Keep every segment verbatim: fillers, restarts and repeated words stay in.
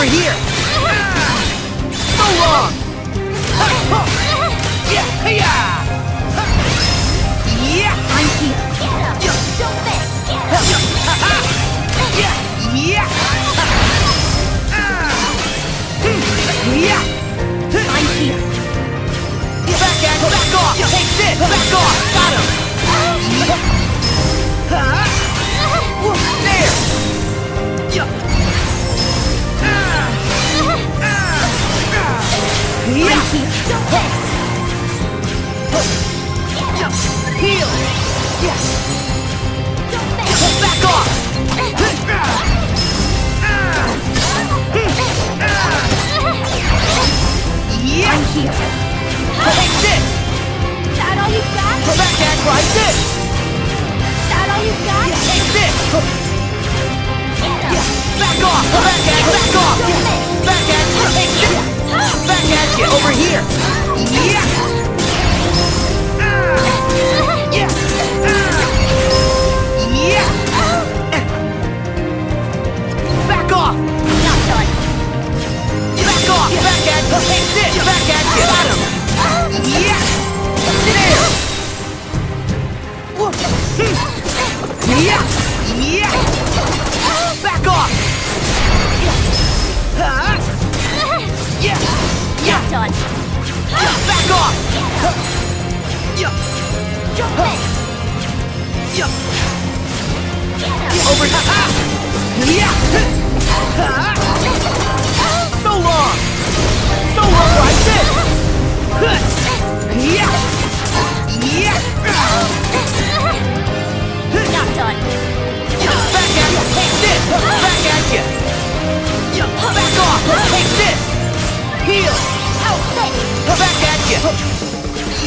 over here! So long! Yeah, I'm here! Don't miss! I'm here! Back at him! Back off! Take this! Back off! Got him!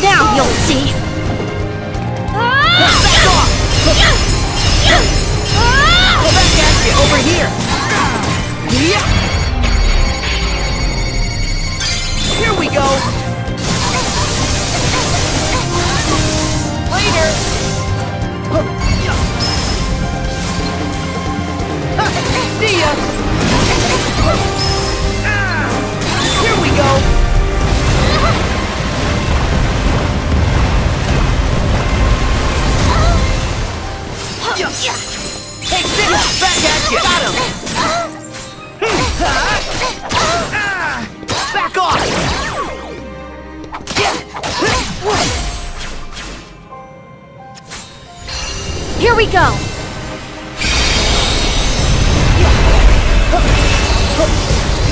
Now you'll see! Back off! Back at you! Over here! Here we go! Later! See ya! Here we go! Take this! Back at you! Got him! Back off! Here we go!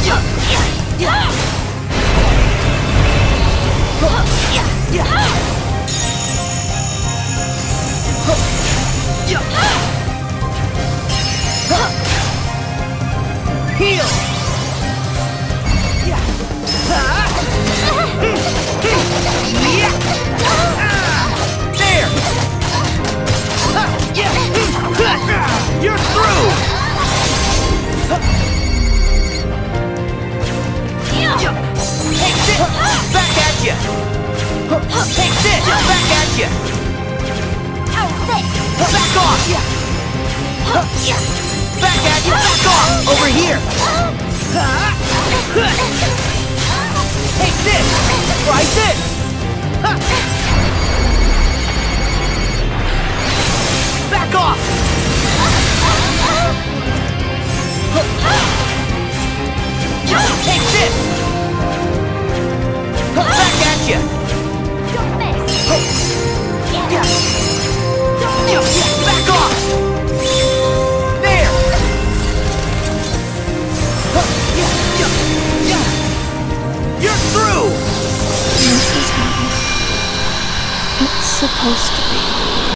Heal! There! You're through! Take this! Back at you! Take this! Back at you! Back off! Back at you! Back off! Over here! Take this! Try this! Back off! Take this! Back at you! Don't miss! Back off! There! You're through! This is how it's supposed to be.